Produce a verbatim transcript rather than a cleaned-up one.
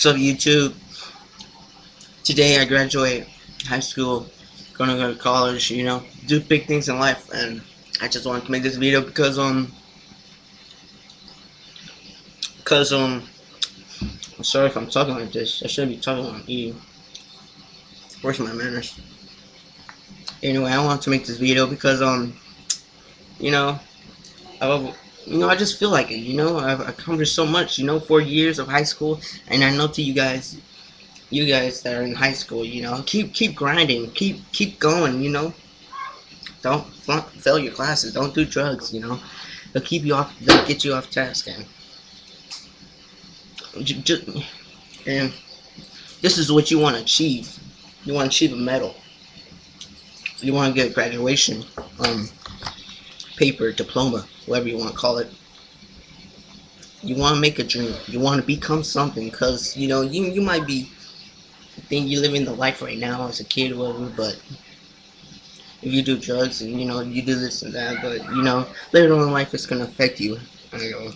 So YouTube, today I graduate high school, gonna go to college, you know, do big things in life, and I just wanted to make this video because um because um I'm sorry if I'm talking like this. I shouldn't be talking while I'm eating. Where's my manners? Anyway, I wanted to make this video because um you know I love, you know, I just feel like it, you know, I've accomplished so much, you know, four years of high school, and I know to you guys, you guys that are in high school, you know, keep, keep grinding, keep, keep going, you know, don't fail your classes, don't do drugs, you know, they'll keep you off, they'll get you off task, and, just, and this is what you want to achieve, you want to achieve a medal, you want to get a graduation, um, paper, diploma, whatever you want to call it. You want to make a dream. You want to become something, because, you know, you you might be think you're living the life right now as a kid or whatever, but if you do drugs and, you know, you do this and that, but, you know, later on in life it's going to affect you. I don't know.